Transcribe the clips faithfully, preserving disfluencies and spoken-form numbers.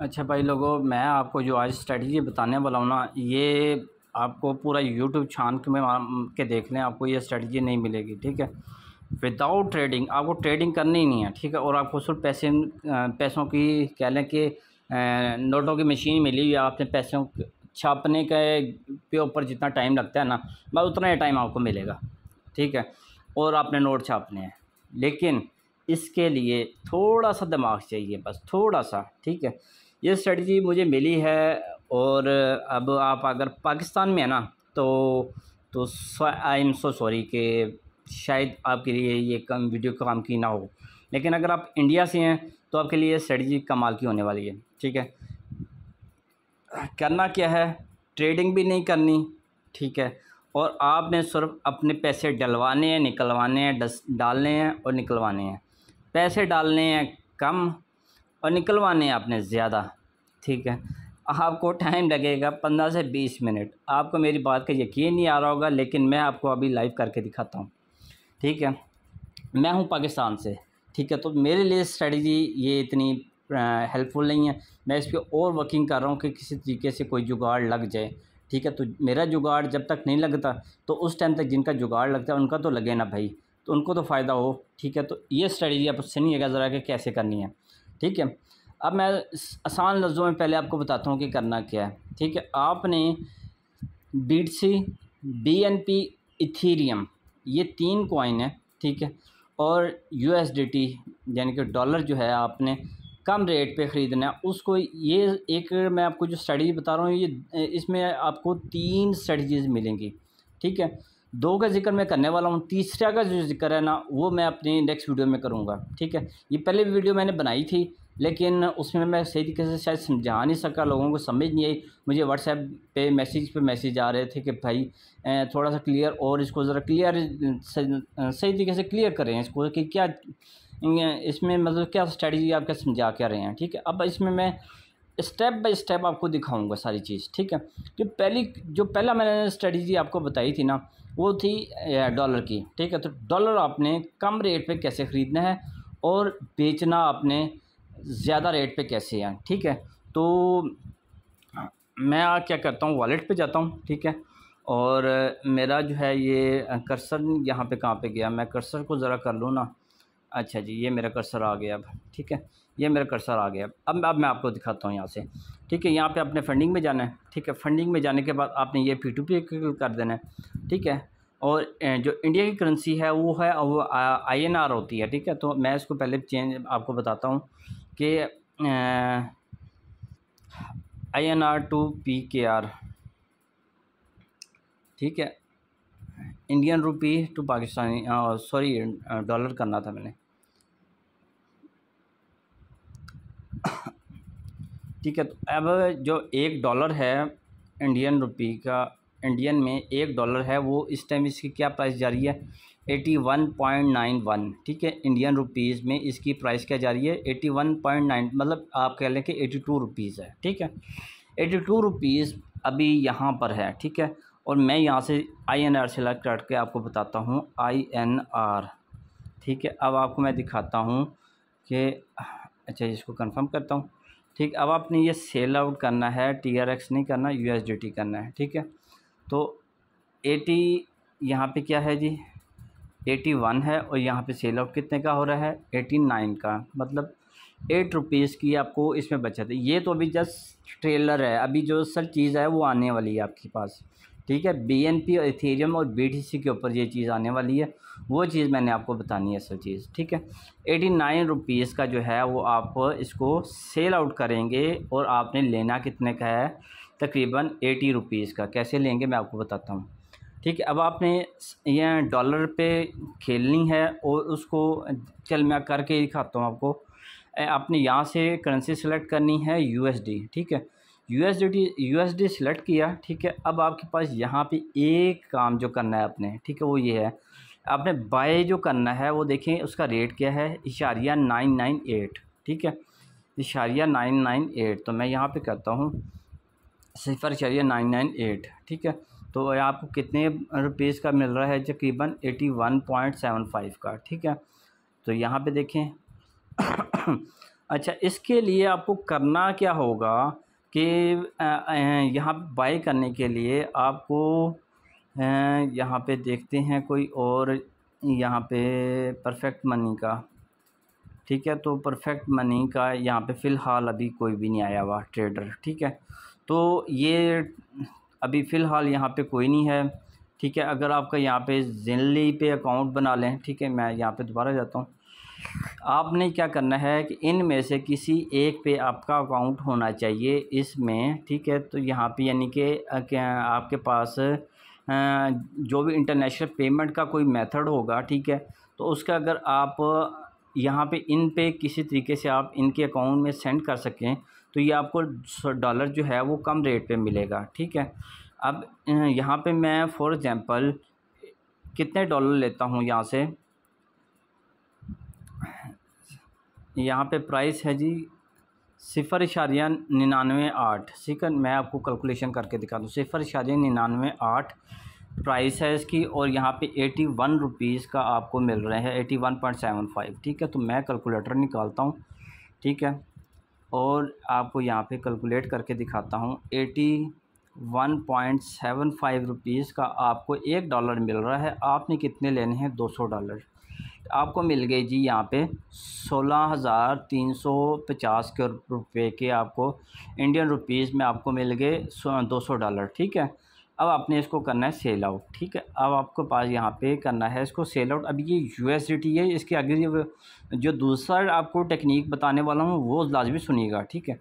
अच्छा भाई लोगों, मैं आपको जो आज स्ट्रेटजी बताने वाला हूँ ना, ये आपको पूरा यूट्यूब छान के में के देख लें, आपको ये स्ट्रेटजी नहीं मिलेगी। ठीक है, विदाउट ट्रेडिंग आपको ट्रेडिंग करनी ही नहीं है। ठीक है, और आपको सिर्फ पैसे पैसों की कह लें कि नोटों की मशीन मिली हुई है। आपने पैसों छापने के ऊपर जितना टाइम लगता है ना, बस उतना ही टाइम आपको मिलेगा। ठीक है, और आपने नोट छापने हैं, लेकिन इसके लिए थोड़ा सा दिमाग चाहिए, बस थोड़ा सा। ठीक है, ये स्ट्रेटजी मुझे मिली है। और अब आप अगर पाकिस्तान में है ना, तो तो आई एम सो सॉरी कि शायद आपके लिए ये कम वीडियो काम की ना हो, लेकिन अगर आप इंडिया से हैं तो आपके लिए स्ट्रेटजी कमाल की होने वाली है। ठीक है, करना क्या है, ट्रेडिंग भी नहीं करनी। ठीक है, और आपने सिर्फ अपने पैसे डलवाने हैं, निकलवाने हैं, डस डालने हैं और निकलवाने हैं। पैसे डालने हैं कम और निकलवाने हैं आपने ज़्यादा। ठीक है, आपको टाइम लगेगा पंद्रह से बीस मिनट। आपको मेरी बात का यकीन नहीं आ रहा होगा, लेकिन मैं आपको अभी लाइव करके दिखाता हूँ। ठीक है, मैं हूँ पाकिस्तान से। ठीक है, तो मेरे लिए स्ट्रेटजी ये इतनी हेल्पफुल नहीं है। मैं इस पर और वर्किंग कर रहा हूँ कि किसी तरीके से कोई जुगाड़ लग जाए। ठीक है, तो मेरा जुगाड़ जब तक नहीं लगता, तो उस टाइम तक जिनका जुगाड़ लगता है उनका तो लगे ना भाई, तो उनको तो फ़ायदा हो। ठीक है, तो ये स्ट्रेटजी आप सुनिएगा ज़रा कि कैसे करनी है। ठीक है, अब मैं आसान लफ्ज़ों में पहले आपको बताता हूँ कि करना क्या है। ठीक है, आपने बीटसी, बीएनपी, इथेरियम, ये तीन कॉइन है। ठीक है, और यूएसडीटी यानी कि डॉलर जो है आपने कम रेट पे ख़रीदना है उसको। ये एक मैं आपको जो स्ट्रेटजी बता रहा हूँ, ये इसमें आपको तीन स्ट्रेटजीज़ मिलेंगी। ठीक है, दो का जिक्र मैं करने वाला हूँ, तीसरा का जो जिक्र है ना वो मैं अपनी नेक्स्ट वीडियो में करूँगा। ठीक है, ये पहले भी वीडियो मैंने बनाई थी, लेकिन उसमें मैं सही तरीके से शायद समझा नहीं सका, लोगों को समझ नहीं आई। मुझे व्हाट्सएप पे मैसेज पे मैसेज आ रहे थे कि भाई थोड़ा सा क्लियर, और इसको ज़रा क्लियर सही तरीके से क्लियर करें इसको कि क्या इसमें मतलब क्या स्ट्रेटजी आप क्या समझा क्या रहे हैं। ठीक है, अब इसमें मैं स्टेप बाय स्टेप आपको दिखाऊंगा सारी चीज़। ठीक है, जो पहली जो पहला मैंने स्ट्रेटजी आपको बताई थी ना, वो थी डॉलर की। ठीक है, तो डॉलर आपने कम रेट पे कैसे ख़रीदना है और बेचना आपने ज़्यादा रेट पे कैसे है। ठीक है, तो मैं क्या करता हूँ, वॉलेट पे जाता हूँ। ठीक है, और मेरा जो है ये कर्सर यहाँ पे कहाँ पे गया, मैं कर्सर को ज़रा कर लूँ ना। अच्छा जी, ये मेरा कर्सर आ गया अब। ठीक है, ये मेरा कर्सर आ गया अब। अब मैं आपको दिखाता हूँ यहाँ से। ठीक है, यहाँ पे आपने फंडिंग में जाना है। ठीक है, फंडिंग में जाने के बाद आपने ये पी टू पी कर देना है। ठीक है, और जो इंडिया की करेंसी है वो है वो आई एन आर होती है। ठीक है, तो मैं इसको पहले चेंज आपको बताता हूँ कि I N R to P K R. ठीक है, Indian rupee to Pakistani, sorry dollar करना था मैंने। ठीक है, तो अब जो एक डॉलर है इंडियन रुपी का, इंडियन में एक डॉलर है वो इस टाइम इसकी क्या प्राइस जा रही है, eighty one point nine one. ठीक है, इंडियन रुपीस में इसकी प्राइस क्या जा रही है, एटी वन पॉइंट नाइन, मतलब आप कह लें कि एटी टू रुपीज़ है। ठीक है, एटी टू रुपीज़ अभी यहाँ पर है। ठीक है, और मैं यहाँ से आई एन आर सेलेक्ट करके आपको बताता हूँ, आई एन आर। ठीक है, अब आपको मैं दिखाता हूँ कि अच्छा इसको कंफर्म करता हूँ। ठीक, अब आपने ये सेल आउट करना है, टी आर एक्स नहीं करना, यू एस डी टी करना है। ठीक है, तो एटी यहाँ पे क्या है जी, एटी वन है, और यहाँ पे सेल आउट कितने का हो रहा है, एटी नाइन का, मतलब एट रुपीज़ की आपको इसमें बचत है। ये तो अभी जस्ट ट्रेलर है, अभी जो सर चीज़ है वो आने वाली है आपके पास। ठीक है, बीएनपी और इथेरियम और बीटीसी के ऊपर ये चीज़ आने वाली है, वो चीज़ मैंने आपको बतानी है सब चीज़। ठीक है, एटी नाइन रुपीज़ का जो है वो आप इसको सेल आउट करेंगे, और आपने लेना कितने का है, तकरीबन एटी रुपीज़ का। कैसे लेंगे मैं आपको बताता हूँ। ठीक है, अब आपने यह डॉलर पे खेलनी है, और उसको चल मैं करके दिखाता हूँ आपको। आपने यहाँ से करेंसी सेलेक्ट करनी है, यूएसडी। ठीक है, यूएसडी यूएसडी सेलेक्ट किया। ठीक है, अब आपके पास यहाँ पे एक काम जो करना है आपने, ठीक है, वो ये है, आपने बाय जो करना है वो देखें उसका रेट क्या है, इशारिया नाइन नाइन एट। ठीक है, इशारिया नाइन नाइन एट, तो मैं यहाँ पे करता हूँ सिफर इशारिया नाइन नाइन एट। ठीक है, तो आपको कितने रुपीज़ का मिल रहा है, तकरीबन eighty one point seven five का। ठीक है, तो यहाँ पर देखें अच्छा, इसके लिए आपको करना क्या होगा कि यहाँ बाय करने के लिए आपको यहाँ पे देखते हैं कोई और, यहाँ पे परफेक्ट मनी का, ठीक है। तो परफेक्ट मनी का यहाँ पे फ़िलहाल अभी कोई भी नहीं आया हुआ ट्रेडर, ठीक है। तो ये अभी फ़िलहाल यहाँ पे कोई नहीं है, ठीक है। अगर आपका यहाँ पे जिनली पे अकाउंट बना लें, ठीक है। मैं यहाँ पे दोबारा जाता हूँ। आपने क्या करना है कि इन में से किसी एक पे आपका अकाउंट होना चाहिए इसमें, ठीक है। तो यहाँ पे यानी कि आपके पास जो भी इंटरनेशनल पेमेंट का कोई मेथड होगा, ठीक है। तो उसका अगर आप यहाँ पे इन पे किसी तरीके से आप इनके अकाउंट में सेंड कर सकें तो ये आपको डॉलर जो है वो कम रेट पे मिलेगा, ठीक है। अब यहाँ पे मैं फॉर एग्ज़ाम्पल कितने डॉलर लेता हूँ, यहाँ से यहाँ पे प्राइस है जी सिफ़र इशारिया निन्यानवे आठ, ठीक है। मैं आपको कैलकुलेशन करके दिखा दूँ। सिफ़र इशारिया निन्यानवे आठ प्राइस है इसकी, और यहाँ पे एटी वन रुपीज़ का आपको मिल रहे हैं, eighty one point seven five, ठीक है। तो मैं कैलकुलेटर निकालता हूँ, ठीक है, और आपको यहाँ पे कैलकुलेट करके दिखाता हूँ। Eighty one point seven five rupees का आपको एक डॉलर मिल रहा है। आपने कितने लेने हैं, दो सौ डॉलर। आपको मिल गई जी यहाँ पे सोलह हज़ार तीन सौ पचास के रुपये के आपको इंडियन रुपीस में आपको मिल गए दो सौ डॉलर, ठीक है। अब आपने इसको करना है सेल आउट, ठीक है। अब आपको पास यहाँ पे करना है इसको सेल आउट। अब ये यूएसडीटी है, इसके आगे जो दूसरा आपको टेक्निक बताने वाला हूँ वो लाजमी सुनिएगा, ठीक है।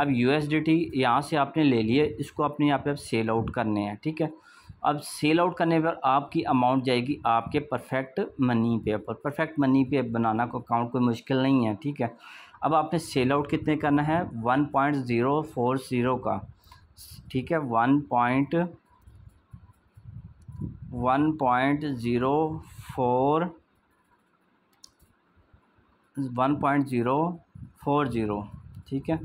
अब यूएसडीटी यहाँ से आपने ले लिए, इसको अपने यहाँ पे आप सेल आउट करने हैं, ठीक है। अब सेल आउट करने पर आपकी अमाउंट जाएगी आपके परफेक्ट मनी पे। पर परफेक्ट मनी पे बनाना को अकाउंट कोई मुश्किल नहीं है, ठीक है। अब आपने सेल आउट कितने करना है, one point zero four zero का, ठीक है। One point one point zero four one point zero four zero, ठीक है।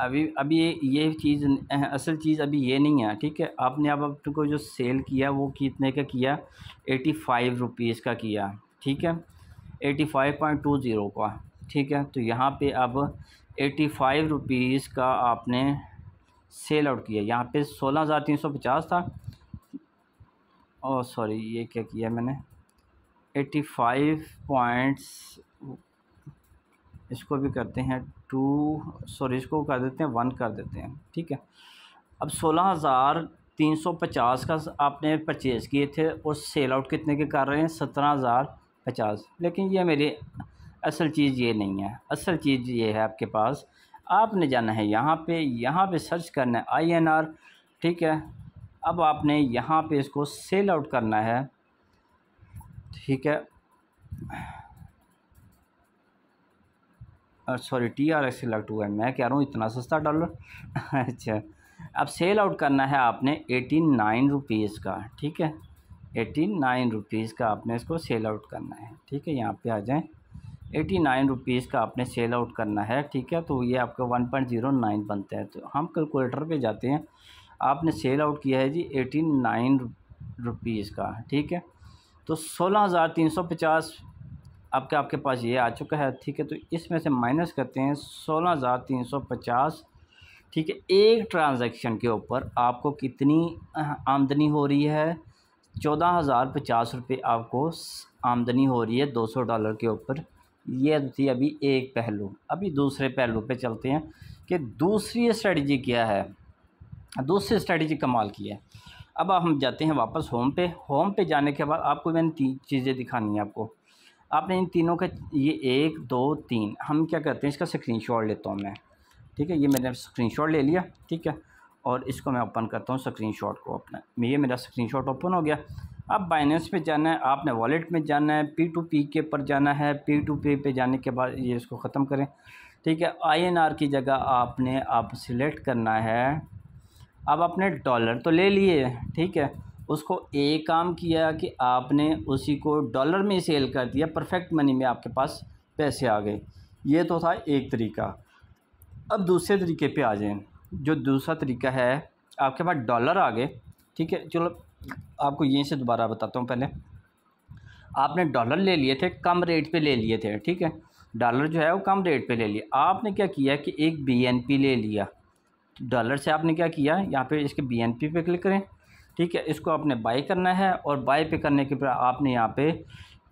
अभी अभी ये ये चीज़ असल चीज़ अभी ये नहीं है, ठीक है। आपने अब अपने को जो सेल किया वो कितने का किया, एटी फाइव रुपीज़ का किया, ठीक है। Eighty five point two zero का, ठीक है। तो यहाँ पे अब एटी फाइव रुपीज़ का आपने सेल आउट किया। यहाँ पे सोलह हज़ार तीन सौ पचास था, ओह सॉरी ये क्या किया मैंने, एटी फाइव पॉइंट्स इसको भी करते हैं टू, सॉरी इसको कर देते हैं वन कर देते हैं, ठीक है। अब सोलह हज़ार तीन सौ पचास का आपने परचेज़ किए थे और सेल आउट कितने के कर रहे हैं, सत्रह हज़ार पचास। लेकिन ये मेरी असल चीज़ ये नहीं है, असल चीज़ ये है आपके पास आपने जाना है यहाँ पे, यहाँ पे सर्च करना है आई एन आर, ठीक है। अब आपने यहाँ पे इसको सेल आउट करना है, ठीक है। और sorry T R X select हुआ है, मैं कह रहा हूँ इतना सस्ता डॉलर अच्छा, अब सेल आउट करना है आपने एटी नाइन रुपीज़ का, ठीक है। एटी नाइन रुपीज़ का आपने इसको सेल आउट करना है, ठीक है। यहाँ पे आ जाएं, एटी नाइन रुपीज़ का आपने सेल आउट करना है, ठीक है। तो ये आपका वन पॉइंट ज़ीरो नाइन बनता है। तो हम कैलकुलेटर पे जाते हैं। आपने सेल आउट किया है जी एटी नाइन रुपीज़ का, ठीक है। तो सोलह हज़ार तीन सौ पचास आपके आपके पास ये आ चुका है, ठीक है। तो इसमें से माइनस करते हैं सोलह हज़ार तीन सौ पचास, ठीक है। एक ट्रांजैक्शन के ऊपर आपको कितनी आमदनी हो रही है, चौदह हज़ार पचास रुपये आपको आमदनी हो रही है दो सौ डॉलर के ऊपर। ये थी अभी एक पहलू। अभी दूसरे पहलू पे चलते हैं कि दूसरी स्ट्रेटजी क्या है, दूसरी स्ट्रेटजी कमाल की है। अब हम जाते हैं वापस होम पे। होम पे जाने के बाद आपको मैंने तीन चीज़ें दिखानी है आपको। आपने इन तीनों का ये एक दो तीन, हम क्या करते हैं इसका स्क्रीनशॉट लेता हूँ मैं, ठीक है। ये मैंने स्क्रीनशॉट ले लिया, ठीक है, और इसको मैं ओपन करता हूँ स्क्रीनशॉट को अपना। ये मेरा स्क्रीनशॉट ओपन हो गया। अब बाइनेंस पे जाना है, आपने वॉलेट में जाना है, पी टू पी के पर जाना है। पी टू पी पे जाने के बाद ये इसको ख़त्म करें, ठीक है। आई एन आर की जगह आपने आप सिलेक्ट करना है। अब आपने डॉलर तो ले लिए, ठीक है। उसको एक काम किया कि आपने उसी को डॉलर में सेल कर दिया, परफेक्ट मनी में आपके पास पैसे आ गए। ये तो था एक तरीका। अब दूसरे तरीके पे आ जाएं। जो दूसरा तरीका है आपके पास डॉलर आ गए, ठीक है। चलो आपको यहीं से दोबारा बताता हूँ। पहले आपने डॉलर ले लिए थे, कम रेट पे ले लिए थे, ठीक है। डॉलर जो है वो कम रेट पे ले लिया। आपने क्या किया कि एक बीएनपी ले लिया, डॉलर से आपने क्या किया, यहाँ पे इसके बीएनपी पे क्लिक करें, ठीक है। इसको आपने बाई करना है और बाई पे करने के बाद आपने यहाँ पे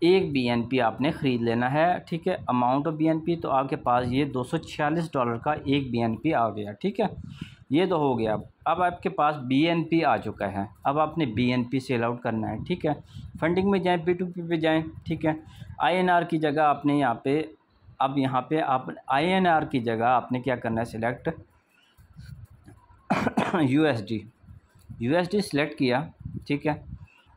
एक बीएनपी आपने ख़रीद लेना है, ठीक है। अमाउंट ऑफ बीएनपी, तो आपके पास ये दो सौ छियालीस डॉलर का एक बीएनपी आ गया, ठीक है। ये तो हो गया। अब आपके पास बीएनपी आ चुका है, अब आपने बीएनपी सेल आउट करना है, ठीक है। फंडिंग में जाएं, पी टू पी पे जाएं, ठीक है। आईएनआर की जगह आपने यहाँ पे, अब यहाँ पे आप आईएनआर की जगह आपने क्या करना है, सिलेक्ट यूएसडी यूएसडी सिलेक्ट किया, ठीक है।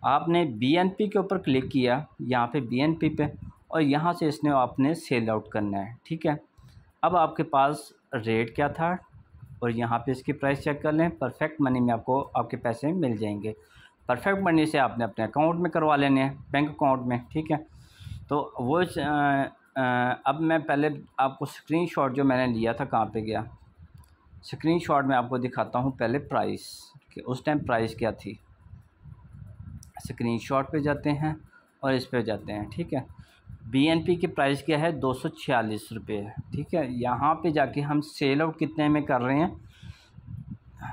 आपने बीएनपी के ऊपर क्लिक किया, यहाँ पे बीएनपी पे, और यहाँ से इसने आपने सेल आउट करना है, ठीक है। अब आपके पास रेट क्या था और यहाँ पे इसकी प्राइस चेक कर लें। परफेक्ट मनी में आपको आपके पैसे मिल जाएंगे। परफेक्ट मनी से आपने अपने अकाउंट में करवा लेने हैं, बैंक अकाउंट में, ठीक है। तो वो आ, आ, अब मैं पहले आपको स्क्रीनशॉट जो मैंने लिया था कहाँ पे गया, स्क्रीनशॉट में आपको दिखाता हूँ पहले प्राइस कि उस टाइम प्राइस क्या थी। स्क्रीनशॉट पे जाते हैं और इस पर जाते हैं, ठीक है। बीएनपी की प्राइस क्या है, दो सौ छियालीस रुपये, ठीक है। यहाँ पे जाके हम सेल आउट कितने में कर रहे हैं,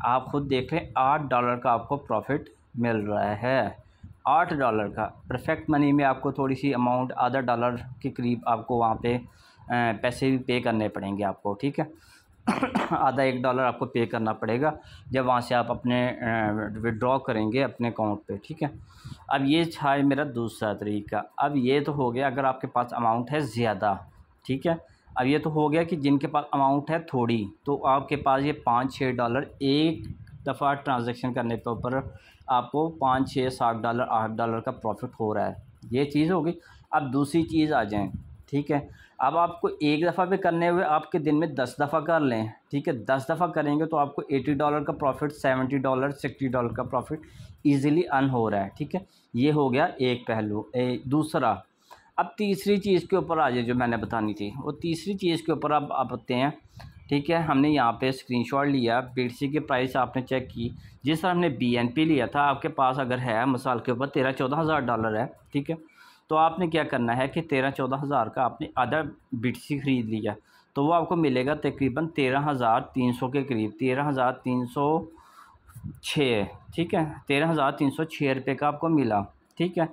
आप खुद देख लें। आठ डॉलर का आपको प्रॉफिट मिल रहा है, आठ डॉलर का। परफेक्ट मनी में आपको थोड़ी सी अमाउंट, आधा डॉलर के करीब आपको वहाँ पे पैसे भी पे करने पड़ेंगे आपको, ठीक है। आधा एक डॉलर आपको पे करना पड़ेगा जब वहाँ से आप अपने विड्रॉ करेंगे अपने अकाउंट पे, ठीक है। अब ये था मेरा दूसरा तरीका। अब ये तो हो गया अगर आपके पास अमाउंट है ज़्यादा, ठीक है। अब ये तो हो गया कि जिनके पास अमाउंट है थोड़ी, तो आपके पास ये पाँच छः डॉलर एक दफ़ा ट्रांजैक्शन करने के ऊपर आपको पाँच छः सात डॉलर आठ डॉलर का प्रॉफिट हो रहा है। ये चीज़ हो गई। अब दूसरी चीज़ आ जाएँ, ठीक है। अब आपको एक दफ़ा पे करने हुए आपके दिन में दस दफ़ा कर लें, ठीक है। दस दफ़ा करेंगे तो आपको अस्सी डॉलर का प्रॉफिट, सत्तर डॉलर, साठ डॉलर का प्रॉफिट इजीली अर्न हो रहा है, ठीक है। ये हो गया एक पहलू। दूसरा, अब तीसरी चीज़ के ऊपर आ जाए जो मैंने बतानी थी, वो तीसरी चीज़ के ऊपर आप आप आते हैं, ठीक है। हमने यहाँ पे स्क्रीनशॉट लिया, बीटीसी की प्राइस आपने चेक की, जिस तरह हमने बीएनपी लिया था। आपके पास अगर है मिसाल के ऊपर तेरह चौदह हज़ार डॉलर है, ठीक है, तो आपने क्या करना है कि तेरह चौदह हज़ार का आपने आधा बीटीसी ख़रीद लिया, तो वो आपको मिलेगा तकरीबन तेरह हज़ार तीन सौ के करीब, तेरह हज़ार तीन सौ छः, ठीक है। तेरह हज़ार तीन सौ छः रुपये का आपको मिला, ठीक है।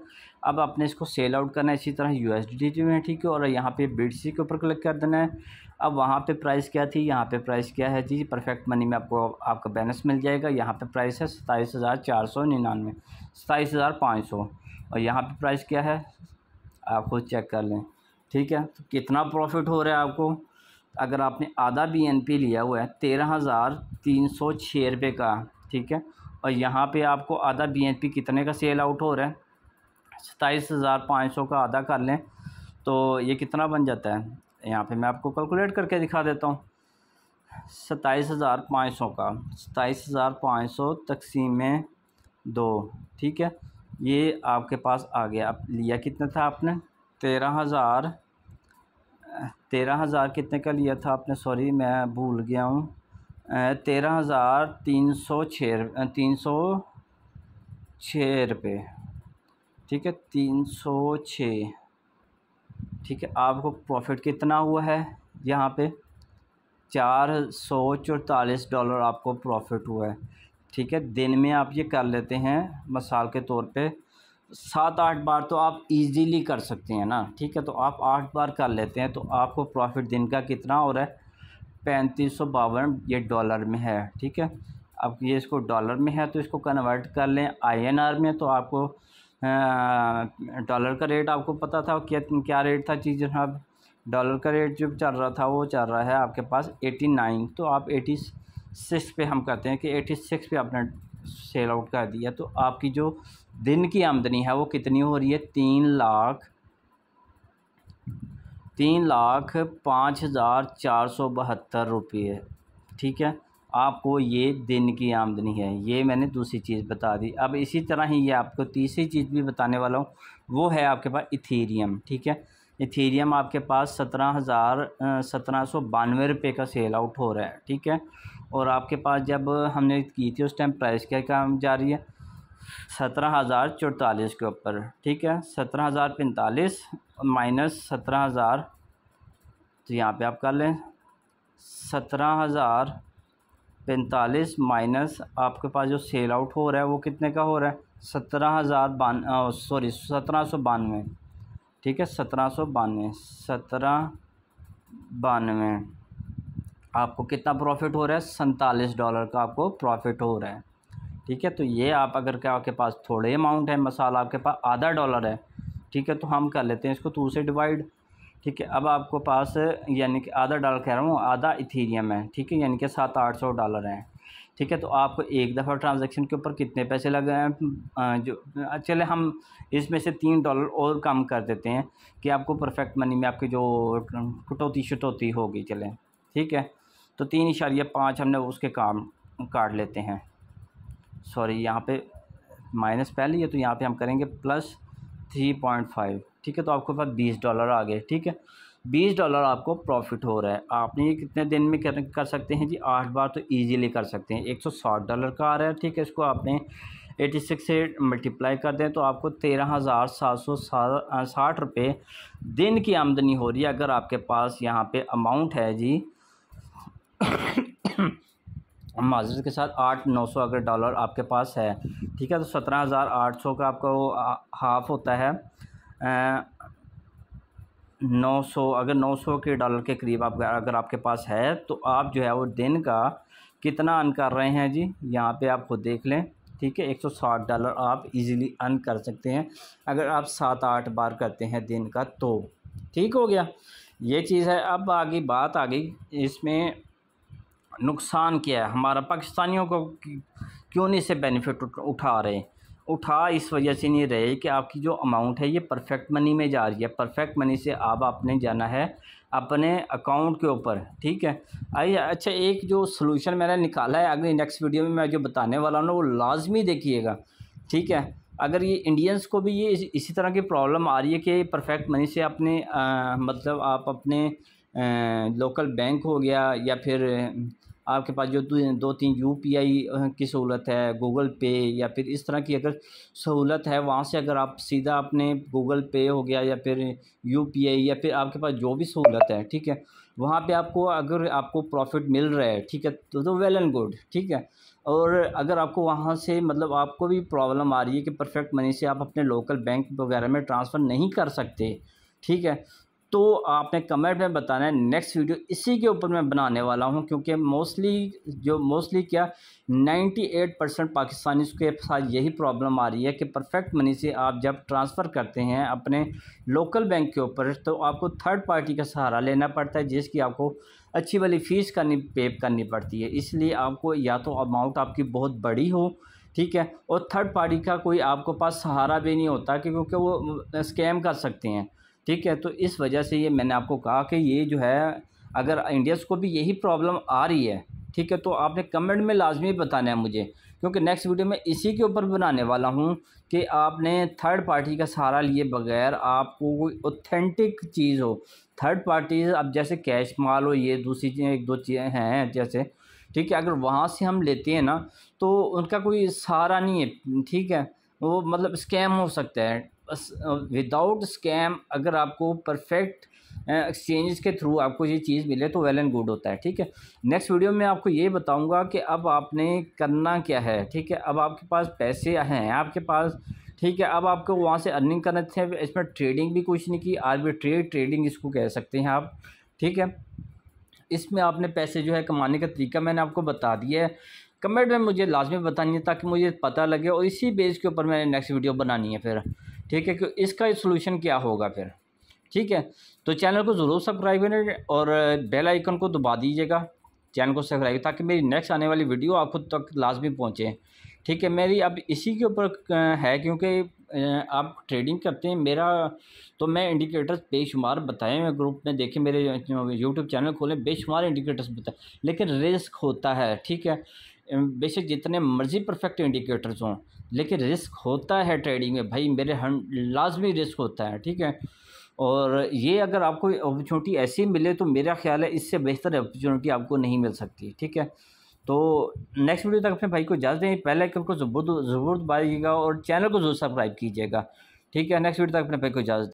अब आपने इसको सेल आउट करना है इसी तरह यूएसडीटी में, ठीक है। और यहाँ पे बीटीसी के ऊपर क्लिक कर देना है। अब वहाँ पे प्राइस क्या थी, यहाँ पे प्राइस क्या है जी। परफेक्ट मनी में आपको आपका बैलेंस मिल जाएगा। यहाँ पे प्राइस है सताईस हज़ार चार सौ निन्यानवे सताईस हज़ार पाँच सौ और यहाँ पे प्राइस क्या है आप खुद चेक कर लें, ठीक है। तो कितना प्रॉफिट हो रहा है आपको, अगर आपने आधा बीएनपी लिया हुआ है तेरह हज़ार तीन सौ छः रुपये का, ठीक है। और यहाँ पे आपको आधा बीएनपी कितने का सेल आउट हो रहा है, सताईस हज़ार पाँच सौ का आधा कर लें तो ये कितना बन जाता है, यहाँ पे मैं आपको कैलकुलेट करके दिखा देता हूँ। सताईस हज़ार पाँच सौ का सताईस हज़ार पाँच सौ तकसीम में दो, ठीक है। ये आपके पास आ गया। आप लिया कितना था आपने, तेरह हज़ार तेरह हज़ार कितने का लिया था आपने, सॉरी मैं भूल गया हूँ, तेरह हज़ार तीन सौ छः तीन सौ छः रुपये, ठीक है, तीन सौ छः, ठीक है। आपको प्रॉफिट कितना हुआ है यहाँ पे, चार सौ चौतालीस डॉलर आपको प्रॉफिट हुआ है, ठीक है। दिन में आप ये कर लेते हैं मिसाल के तौर पे सात आठ बार तो आप इजीली कर सकते हैं ना, ठीक है। तो आप आठ बार कर लेते हैं तो आपको प्रॉफिट दिन का कितना हो रहा है, पैंतीस सौ बावन ये डॉलर में है, ठीक है। अब ये इसको डॉलर में है तो इसको कन्वर्ट कर लें आई एन आर में, तो आपको डॉलर का रेट आपको पता था क्या क्या रेट था चीज़, जनाब डॉलर का रेट जो चल रहा था वो चल रहा है आपके पास एटी नाइन, तो आप एटी सिक्स पे हम कहते हैं कि एटी सिक्स पे आपने सेल आउट कर दिया, तो आपकी जो दिन की आमदनी है वो कितनी हो रही है, तीन लाख तीन लाख पाँच हज़ार चार सौ बहत्तर रुपये, ठीक है। आपको ये दिन की आमदनी है। ये मैंने दूसरी चीज़ बता दी। अब इसी तरह ही ये आपको तीसरी चीज़ भी बताने वाला हूँ, वो है आपके पास इथेरियम, ठीक है। इथेरियम आपके पास सत्रह हज़ार सत्रह सौ बानवे रुपये का सेल आउट हो रहा है, ठीक है। और आपके पास जब हमने की थी उस टाइम प्राइस क्या काम जा रही है, सत्रह हज़ार चौतालीस के ऊपर, ठीक है। सत्रह हज़ार पैंतालीस माइनस सत्रह हज़ार तो यहाँ पे आप कर लें सत्रह हज़ार पैंतालीस माइनस आपके पास जो सेल आउट हो रहा है वो कितने का हो रहा है सत्रह हज़ार बान सॉरी सत्रह सौ बानवे, ठीक है सत्रह सौ बानवे सत्रह बानवे आपको कितना प्रॉफिट हो रहा है सैंतालीस डॉलर का आपको प्रॉफिट हो रहा है। ठीक है, तो ये आप अगर क्या आपके पास थोड़े अमाउंट है, मसाला आपके पास आधा डॉलर है, ठीक है तो हम कर लेते हैं इसको टू से डिवाइड। ठीक है, अब आपको पास यानी कि आधा डॉलर कह रहा हूँ, आधा इथीरियम है, ठीक है यानी कि सात आठ सौ डॉलर हैं। ठीक है, तो आपको एक दफ़ा ट्रांजैक्शन के ऊपर कितने पैसे लगे हैं जो चले हम इसमें से तीन डॉलर और कम कर देते हैं कि आपको परफेक्ट मनी में आपकी जो कटौती शटौती होगी चलें। ठीक है, तो तीन इशारिया पाँच हमने उसके काम काट लेते हैं, सॉरी यहाँ पे माइनस पहले है तो यहाँ पे हम करेंगे प्लस थ्री पॉइंट फाइव। ठीक है, तो आपके पास बीस डॉलर आ गए। ठीक है, बीस डॉलर आपको प्रॉफिट हो रहा है। आपने ये कितने दिन में कर, कर सकते हैं जी, आठ बार तो इजीली कर सकते हैं। एक सौ साठ डॉलर का आ रहा है, ठीक है इसको आपने एटी सिक्स से मल्टीप्लाई कर दें तो आपको तेरह हज़ार सात सौ साठ रुपये दिन की आमदनी हो रही है। अगर आपके पास यहाँ पे अमाउंट है जी माजरत के साथ आठ नौ सौ अगर डॉलर आपके पास है, ठीक है तो सत्रह हज़ार आठ सौ का आपका वो हाफ होता है नौ सौ, अगर नौ सौ के डॉलर के करीब आप अगर आपके पास है तो आप जो है वो दिन का कितना अर्न कर रहे हैं जी, यहाँ पे आप खुद देख लें। ठीक है, एक सौ साठ डॉलर आप इजीली अर्न कर सकते हैं अगर आप सात आठ बार करते हैं दिन का। तो ठीक हो गया, ये चीज़ है। अब आगे बात आ गई इसमें नुकसान क्या है, हमारा पाकिस्तानियों को क्यों नहीं से बेनिफिट उठा रहे, उठा इस वजह से नहीं रहे कि आपकी जो अमाउंट है ये परफेक्ट मनी में जा रही है। परफेक्ट मनी से आप आपने जाना है अपने अकाउंट के ऊपर। ठीक है, अच्छा एक जो सलूशन मैंने निकाला है अगले नेक्स्ट वीडियो में मैं जो बताने वाला हूँ ना वो लाजमी देखिएगा। ठीक है, अगर ये इंडियंस को भी ये इसी तरह की प्रॉब्लम आ रही है कि परफेक्ट मनी से अपने आ, मतलब आप अपने आ, लोकल बैंक हो गया या फिर आपके पास जो दो तीन यू पी आई की सहूलत है, गूगल पे या फिर इस तरह की अगर सहूलत है वहाँ से अगर आप सीधा अपने गूगल पे हो गया या फिर यू पी आई या फिर आपके पास जो भी सहूलत है, ठीक है वहाँ पे आपको अगर आपको प्रॉफिट मिल रहा है, ठीक है तो, तो वेल एंड गुड। ठीक है, और अगर आपको वहाँ से मतलब आपको भी प्रॉब्लम आ रही है कि परफेक्ट मनी से आप अपने लोकल बैंक वगैरह में ट्रांसफ़र नहीं कर सकते, ठीक है तो आपने कमेंट में बताना है। नेक्स्ट वीडियो इसी के ऊपर मैं बनाने वाला हूं क्योंकि मोस्टली जो मोस्टली क्या अट्ठानवे परसेंट पाकिस्तानी के साथ यही प्रॉब्लम आ रही है कि परफेक्ट मनी से आप जब ट्रांसफ़र करते हैं अपने लोकल बैंक के ऊपर तो आपको थर्ड पार्टी का सहारा लेना पड़ता है जिसकी आपको अच्छी वाली फ़ीस करनी पे करनी पड़ती है। इसलिए आपको या तो अमाउंट आपकी बहुत बड़ी हो, ठीक है और थर्ड पार्टी का कोई आपको पास सहारा भी नहीं होता क्योंकि वो स्कैम कर सकते हैं। ठीक है, तो इस वजह से ये मैंने आपको कहा कि ये जो है अगर इंडियंस को भी यही प्रॉब्लम आ रही है, ठीक है तो आपने कमेंट में लाजमी बताना है मुझे क्योंकि नेक्स्ट वीडियो में इसी के ऊपर बनाने वाला हूँ कि आपने थर्ड पार्टी का सहारा लिए बगैर आपको कोई ऑथेंटिक चीज़ हो। थर्ड पार्टी अब जैसे कैश माल हो ये दूसरी चीज़ें एक दो चीज़ें हैं जैसे, ठीक है अगर वहाँ से हम लेते हैं ना तो उनका कोई सहारा नहीं है। ठीक है, वो मतलब स्कैम हो सकता है। विदाउट स्कैम अगर आपको परफेक्ट एक्सचेंजेस के थ्रू आपको ये चीज़ मिले तो वेल एंड गुड होता है। ठीक है, नेक्स्ट वीडियो में आपको ये बताऊंगा कि अब आपने करना क्या है। ठीक है, अब आपके पास पैसे हैं आपके पास, ठीक है अब आपको वहाँ से अर्निंग करना चाहिए। इसमें ट्रेडिंग भी कुछ नहीं की, आर्बिट्रेट ट्रेडिंग इसको कह सकते हैं आप। ठीक है, इसमें आपने पैसे जो है कमाने का तरीका मैंने आपको बता दिया है। कमेंट में मुझे लाजमी बतानी है ताकि मुझे पता लगे और इसी बेस के ऊपर मैंने नेक्स्ट वीडियो बनानी है फिर। ठीक है, कि इसका सोल्यूशन क्या होगा फिर। ठीक है, तो चैनल को ज़रूर सब्सक्राइब करें और बेल आइकन को दबा दीजिएगा, चैनल को सब्सक्राइब ताकि मेरी नेक्स्ट आने वाली वीडियो आपको तक लाजमी पहुँचे। ठीक है, मेरी अब इसी के ऊपर है क्योंकि आप ट्रेडिंग करते हैं मेरा तो मैं इंडिकेटर्स बेशुमार बताएं, मैं ग्रुप में देखें मेरे यूट्यूब चैनल खोलें बेशुमार इंडिकेटर्स बताएं लेकिन रिस्क होता है। ठीक है, बेशक जितने मर्जी परफेक्ट इंडिकेटर्स हों लेकिन रिस्क होता है ट्रेडिंग में भाई, मेरे हम लाजमी रिस्क होता है। ठीक है, और ये अगर आपको अपॉर्चुनिटी ऐसी मिले तो मेरा ख्याल है इससे बेहतर अपॉर्चुनिटी आपको नहीं मिल सकती। ठीक है, तो नेक्स्ट वीडियो तक अपने भाई को इजाज़त दें, पहले आइकन को ज़रूर ज़रूर दबाइएगा और चैनल को ज़रूर सब्सक्राइब कीजिएगा। ठीक है, नेक्स्ट वीडियो तक अपने भाई को इजाज़त।